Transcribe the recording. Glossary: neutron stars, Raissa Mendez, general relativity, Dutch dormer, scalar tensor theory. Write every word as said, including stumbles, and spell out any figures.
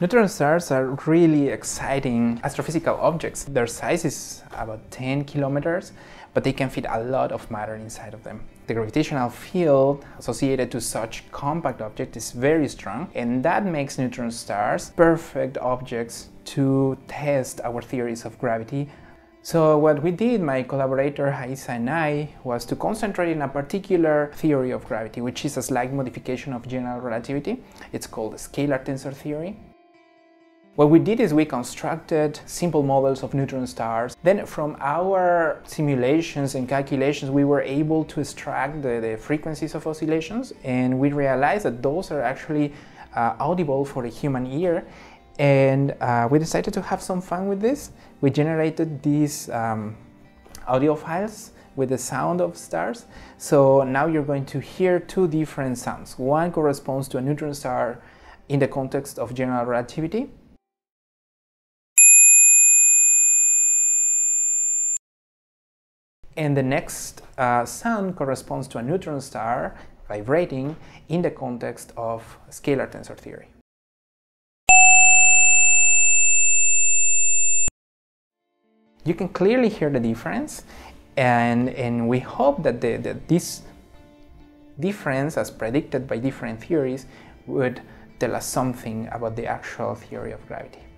Neutron stars are really exciting astrophysical objects. Their size is about ten kilometers, but they can fit a lot of matter inside of them. The gravitational field associated to such compact objects is very strong, and that makes neutron stars perfect objects to test our theories of gravity. So what we did, my collaborator Raissa and I, was to concentrate in a particular theory of gravity, which is a slight modification of general relativity. It's called the scalar tensor theory. What we did is we constructed simple models of neutron stars. Then from our simulations and calculations, we were able to extract the, the frequencies of oscillations, and we realized that those are actually uh, audible for the human ear. And uh, we decided to have some fun with this. We generated these um, audio files with the sound of stars. So now you're going to hear two different sounds. One corresponds to a neutron star in the context of general relativity. And the next uh, sound corresponds to a neutron star vibrating in the context of scalar tensor theory. You can clearly hear the difference, and, and we hope that, the, that this difference, as predicted by different theories, would tell us something about the actual theory of gravity.